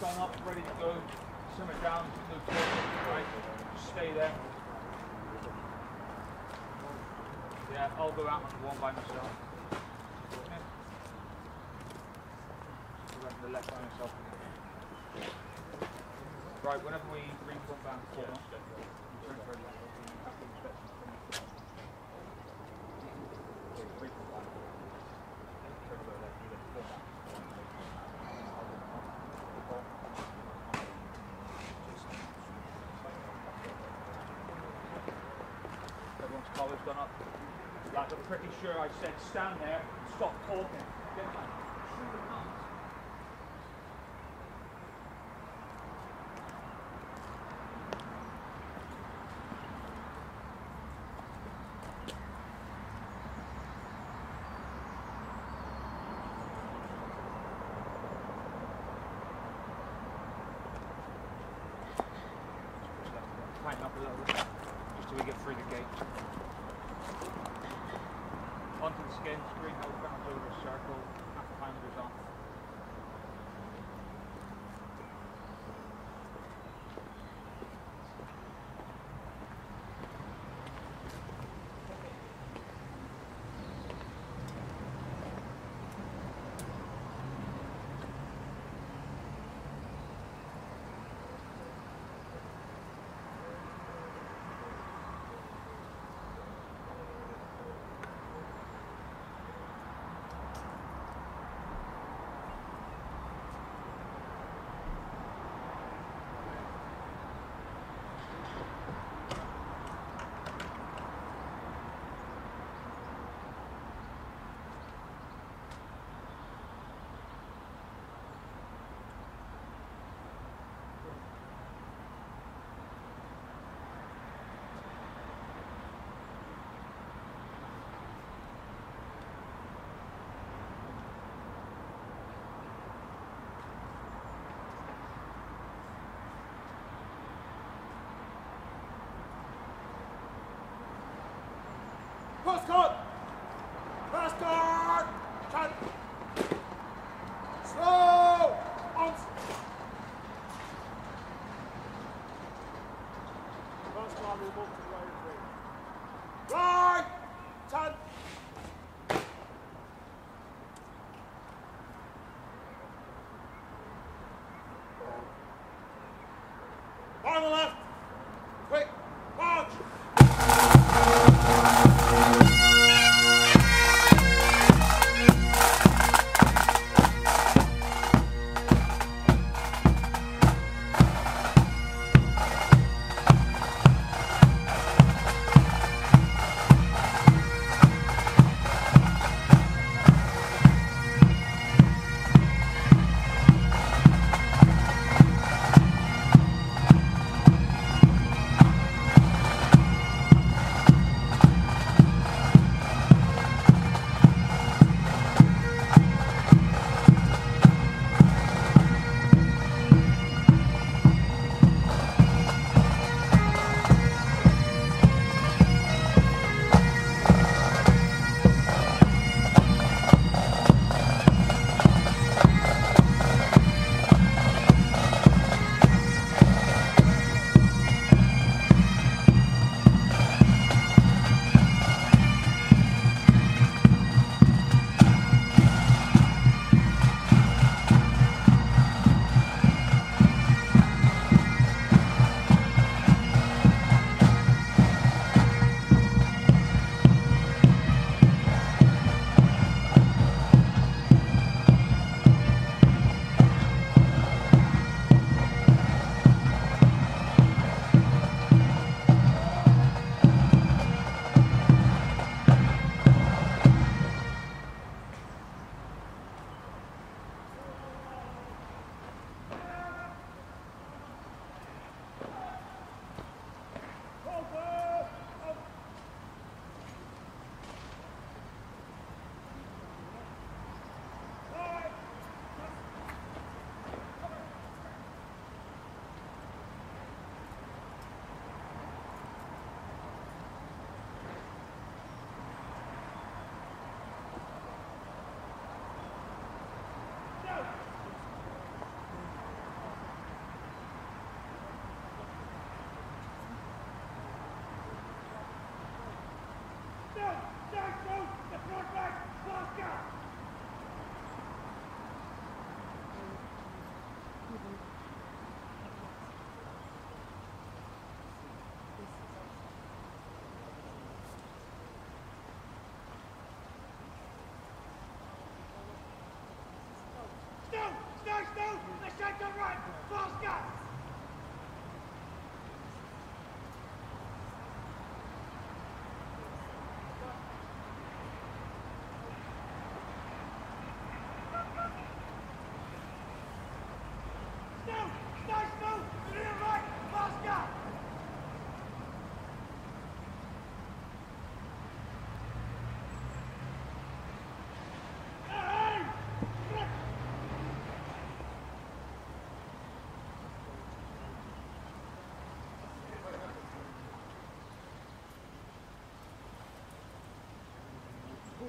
sun up, ready to go, simmer down to the top, right? Just stay there. Yeah, I'll go out on the one by myself. Okay. I'll go to the left by myself. Right, whenever we re-pump down the corner, turn for a left. Collar's gone up. Like, I'm pretty sure I said stand there, stop talking. Get my shoe and arms. Tighten up a little bit, just till we get through the gate. Onto the skin, screen held back over the circle, half a handers on. Postcard! Postcard! Turn! Slow! On! Postcard will move to the right wing. Right! Turn! On the left! Quick! March!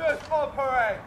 Just operate.